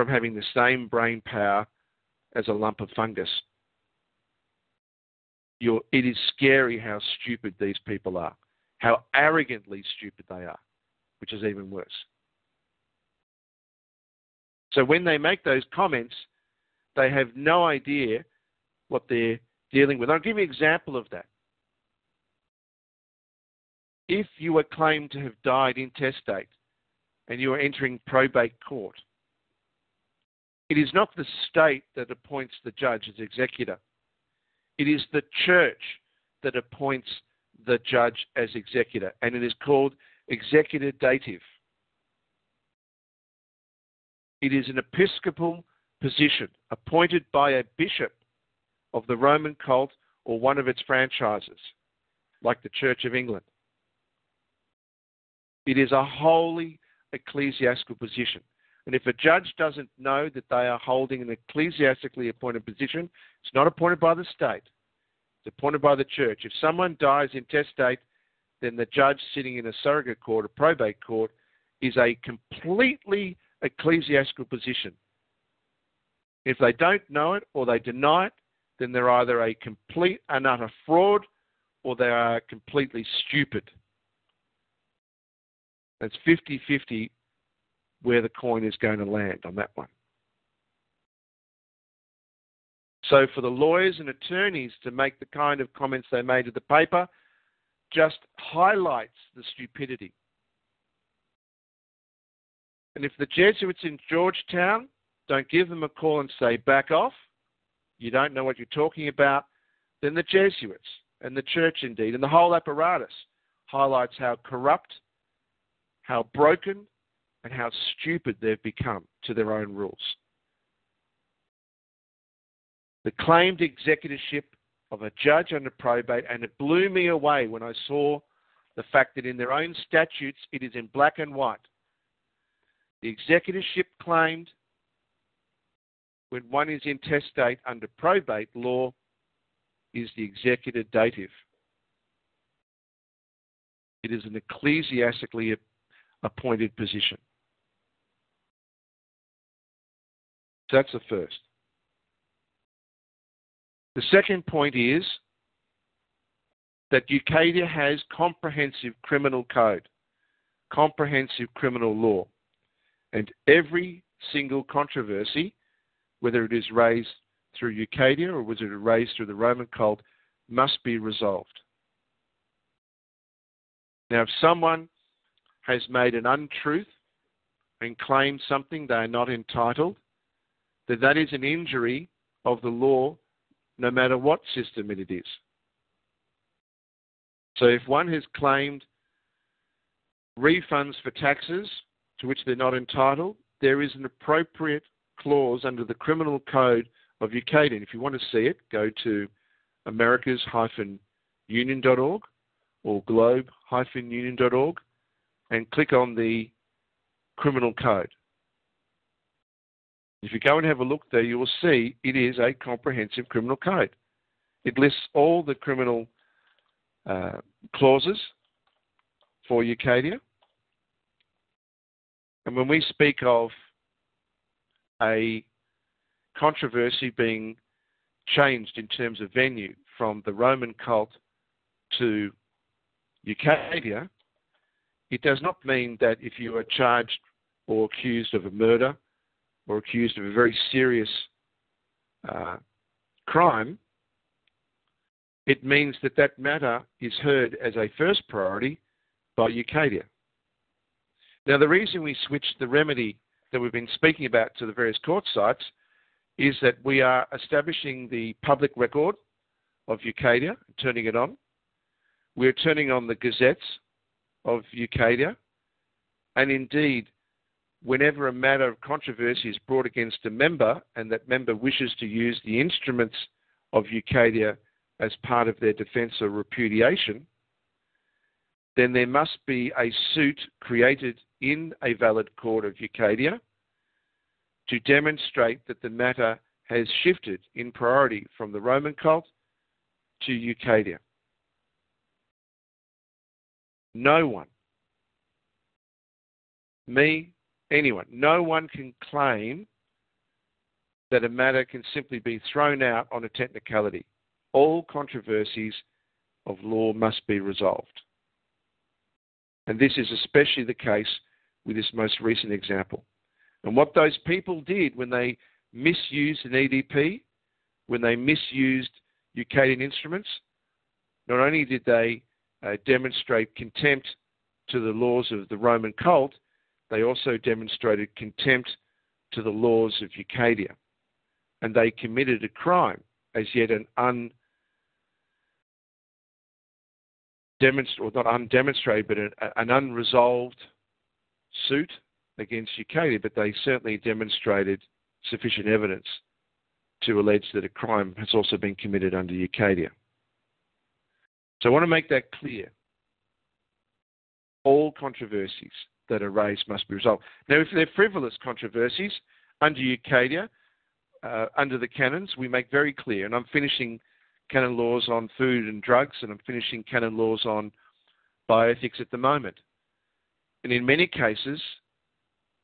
from having the same brain power as a lump of fungus. It is scary how stupid these people are, how arrogantly stupid they are, which is even worse. So when they make those comments, they have no idea what they're dealing with. I'll give you an example of that. If you were claimed to have died intestate and you are entering probate court, it is not the state that appoints the judge as executor. It is the church that appoints the judge as executor, and it is called executor dative. It is an episcopal position appointed by a bishop of the Roman cult or one of its franchises, like the Church of England. It is a holy ecclesiastical position. And if a judge doesn't know that they are holding an ecclesiastically appointed position, it's not appointed by the state. It's appointed by the church. If someone dies intestate, then the judge sitting in a surrogate court, a probate court, is a completely ecclesiastical position. If they don't know it or they deny it, then they're either a complete and utter fraud or they are completely stupid. That's 50-50. Where the coin is going to land on that one. So for the lawyers and attorneys to make the kind of comments they made to the paper just highlights the stupidity. And if the Jesuits in Georgetown don't give them a call and say, back off, you don't know what you're talking about, then the Jesuits and the church indeed, and the whole apparatus highlights how corrupt, how broken, and how stupid they've become to their own rules. The claimed executorship of a judge under probate, and it blew me away when I saw the fact that in their own statutes it is in black and white. The executorship claimed when one is intestate under probate law is the executor dative. It is an ecclesiastically appointed position. So that's the first. The second point is that Ucadia has comprehensive criminal code, comprehensive criminal law, and every single controversy, whether it is raised through Ucadia or whether it is raised through the Roman cult, must be resolved. Now, if someone has made an untruth and claimed something they are not entitled, that that is an injury of the law, no matter what system it is. So if one has claimed refunds for taxes to which they're not entitled, there is an appropriate clause under the criminal code of Ucadia. And if you want to see it, go to americas-union.org or globe-union.org and click on the criminal code. If you go and have a look there, you will see it is a comprehensive criminal code. It lists all the criminal clauses for Ucadia. And when we speak of a controversy being changed in terms of venue from the Roman cult to Ucadia, it does not mean that if you are charged or accused of a murder or accused of a very serious crime, it means that that matter is heard as a first priority by Ucadia. Now, the reason we switched the remedy that we've been speaking about to the various court sites is that we are establishing the public record of Ucadia, turning it on. We're turning on the gazettes of Ucadia, and indeed whenever a matter of controversy is brought against a member and that member wishes to use the instruments of Ucadia as part of their defence or repudiation, then there must be a suit created in a valid court of Ucadia to demonstrate that the matter has shifted in priority from the Roman cult to Ucadia. No one, anyone can claim that a matter can simply be thrown out on a technicality. All controversies of law must be resolved. And this is especially the case with this most recent example. And what those people did when they misused an EDP, when they misused Ucadian instruments, not only did they demonstrate contempt to the laws of the Roman cult, they also demonstrated contempt to the laws of Ucadia. And they committed a crime, as yet an an unresolved suit against Ucadia, but they certainly demonstrated sufficient evidence to allege that a crime has also been committed under Ucadia. So I want to make that clear. All controversies that are raised must be resolved. Now, if they're frivolous controversies under Ucadia, under the canons, we make very clear, and I'm finishing canon laws on food and drugs, and I'm finishing canon laws on bioethics at the moment. And in many cases,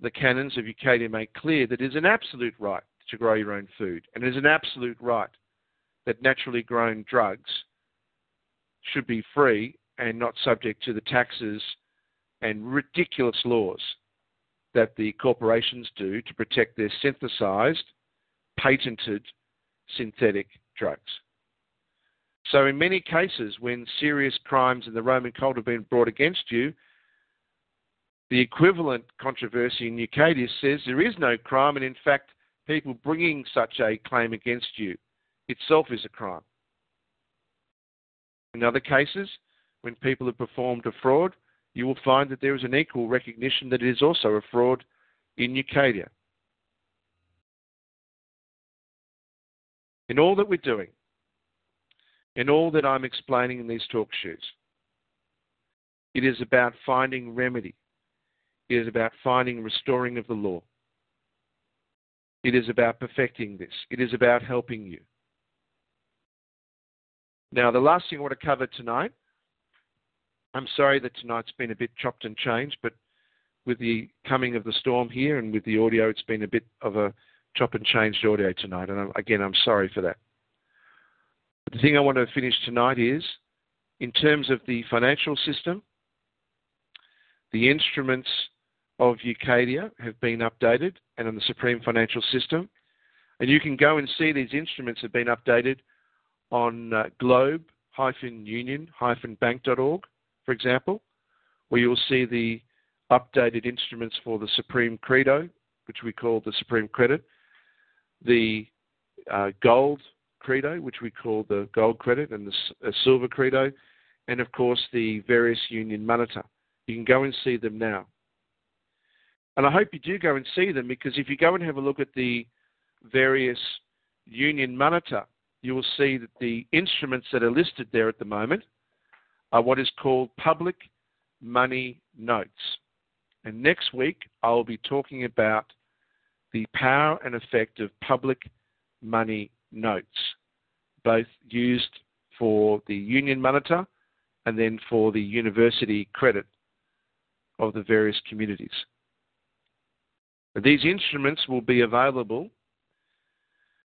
the canons of Ucadia make clear that it is an absolute right to grow your own food, and it is an absolute right that naturally grown drugs should be free and not subject to the taxes and ridiculous laws that the corporations do to protect their synthesized, patented synthetic drugs. So in many cases, when serious crimes in the Roman cult have been brought against you, the equivalent controversy in Ucadia says there is no crime, and in fact, people bringing such a claim against you itself is a crime. In other cases, when people have performed a fraud, you will find that there is an equal recognition that it is also a fraud in Ucadia. In all that we're doing, in all that I'm explaining in these talk shows, it is about finding remedy. It is about finding restoring of the law. It is about perfecting this. It is about helping you. Now, the last thing I want to cover tonight, I'm sorry that tonight's been a bit chopped and changed, but with the coming of the storm here and with the audio, it's been a bit of a chop and changed audio tonight. And again, I'm sorry for that. But the thing I want to finish tonight is, in terms of the financial system, the instruments of Ucadia have been updated and on the Supreme Financial System. And you can go and see these instruments have been updated on globe-union-bank.org, for example, where you'll see the updated instruments for the Supreme Credo, which we call the Supreme Credit, the Gold Credo, which we call the Gold Credit, and the Silver Credo, and of course the various Union Moneta. You can go and see them now. And I hope you do go and see them, because if you go and have a look at the various Union Moneta, you will see that the instruments that are listed there at the moment are what is called public money notes. And next week, I will be talking about the power and effect of public money notes, both used for the Union Moneta and then for the university credit of the various communities. These instruments will be available,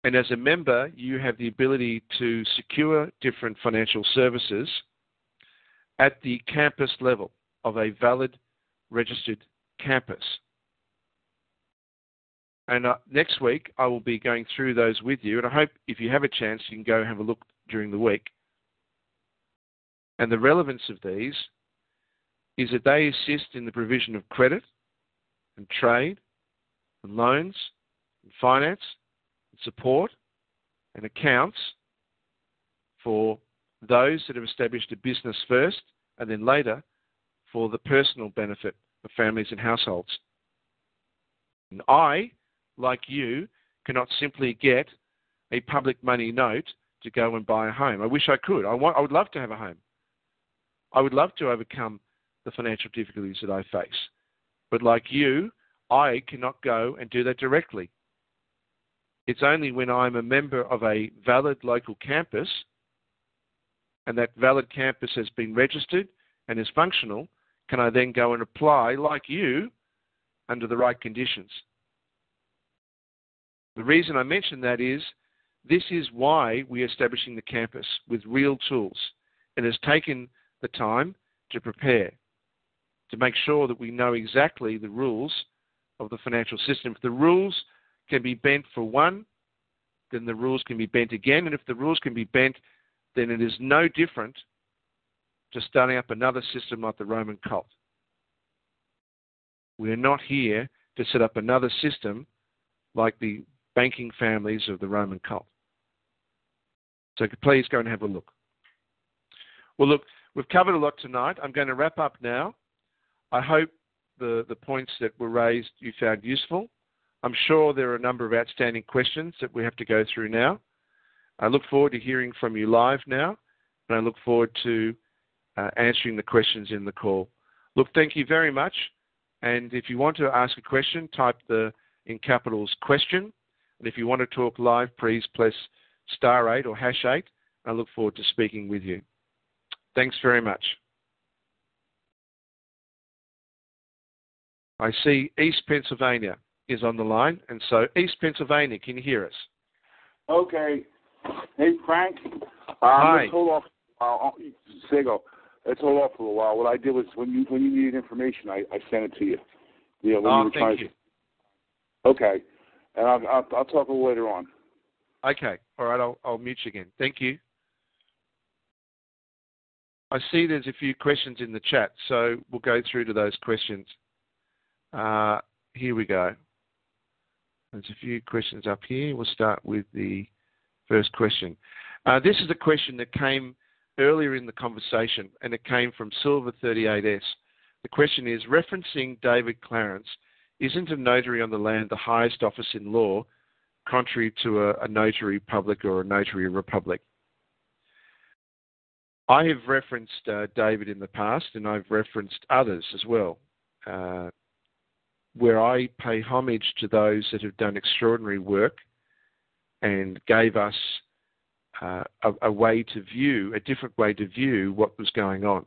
and as a member, you have the ability to secure different financial services at the campus level of a valid registered campus. And next week, I will be going through those with you, and I hope if you have a chance, you can go have a look during the week. And the relevance of these is that they assist in the provision of credit and trade and loans and finance and support and accounts for those that have established a business first, and then later for the personal benefit of families and households. And I, like you, cannot simply get a public money note to go and buy a home. I wish I could. I would love to have a home. I would love to overcome the financial difficulties that I face. But like you, I cannot go and do that directly. It's only when I'm a member of a valid local campus, and that valid campus has been registered and is functional, can I then go and apply, like you, under the right conditions. The reason I mention that is this is why we are establishing the campus with real tools, and has taken the time to prepare, to make sure that we know exactly the rules of the financial system. If the rules can be bent for one, then the rules can be bent again. And if the rules can be bent, then it is no different to starting up another system like the Roman cult. We are not here to set up another system like the banking families of the Roman cult. So please go and have a look. Well, look, we've covered a lot tonight. I'm going to wrap up now. I hope the points that were raised you found useful. I'm sure there are a number of outstanding questions that we have to go through now. I look forward to hearing from you live now, and I look forward to answering the questions in the call. Look, thank you very much. And if you want to ask a question, type in capitals question. And if you want to talk live, please press *8 or #8. I look forward to speaking with you. Thanks very much. I see East Pennsylvania is on the line. And so, East Pennsylvania, can you hear us? Okay. Hey, Frank. Hi. Let's hold off. Let's hold off for a while. What I did was when you needed information, I sent it to you. You know, when you were thank you. Okay. And I'll talk a little later on. Okay. All right. I'll mute you again. Thank you. I see there's a few questions in the chat, so we'll go through to those questions. Here we go. There's a few questions up here. We'll start with the first question. This is a question that came earlier in the conversation, and it came from Silver38S. The question is, referencing David Clarence, isn't a notary on the land the highest office in law, contrary to a notary public or a notary republic? I have referenced David in the past, and I've referenced others as well, where I pay homage to those that have done extraordinary work and gave us a way to view, a different way to view what was going on.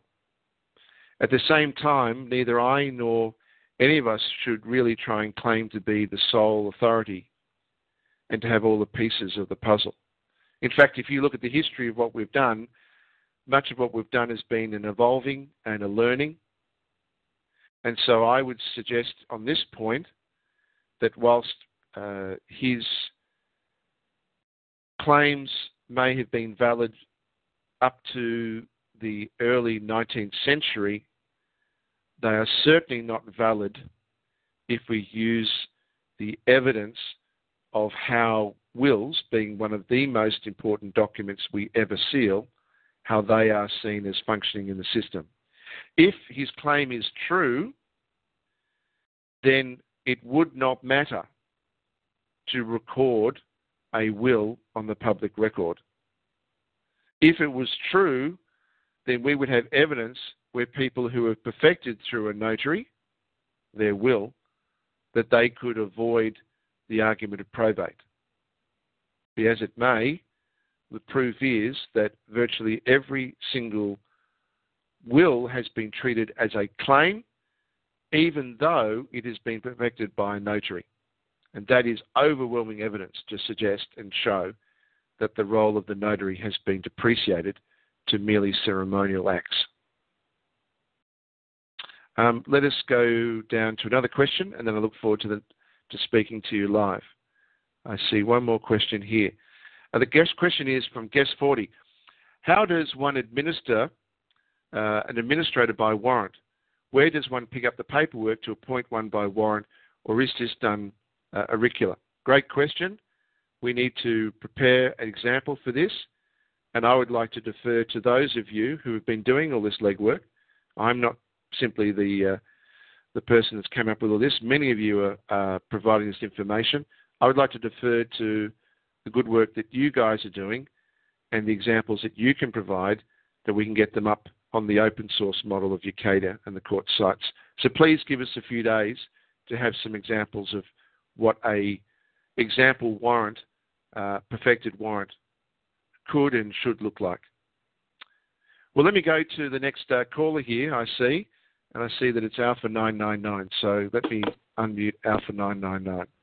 At the same time, neither I nor any of us should really try and claim to be the sole authority and to have all the pieces of the puzzle. In fact, if you look at the history of what we've done, much of what we've done has been an evolving and a learning. And so I would suggest on this point that whilst his claims may have been valid up to the early 19th century, they are certainly not valid if we use the evidence of how wills, being one of the most important documents we ever seal, how they are seen as functioning in the system. If his claim is true, then it would not matter to record a will on the public record. If it was true, then we would have evidence where people who have perfected through a notary their will, that they could avoid the argument of probate. Be as it may, the proof is that virtually every single will has been treated as a claim, even though it has been perfected by a notary. And that is overwhelming evidence to suggest and show that the role of the notary has been depreciated to merely ceremonial acts. Let us go down to another question, and then I look forward to speaking to you live. I see one more question here. The guest question is from Guest 40. How does one administer an administrator by warrant? Where does one pick up the paperwork to appoint one by warrant, or is this done auricular? Great question. We need to prepare an example for this, and I would like to defer to those of you who have been doing all this legwork. I'm not simply the person that's come up with all this. Many of you are providing this information. I would like to defer to the good work that you guys are doing and the examples that you can provide, that we can get them up on the open source model of Ucadia and the court sites. So please give us a few days to have some examples of what a example warrant, perfected warrant, could and should look like. Well, let me go to the next caller here, I see, and I see that it's Alpha 999. So let me unmute Alpha 999.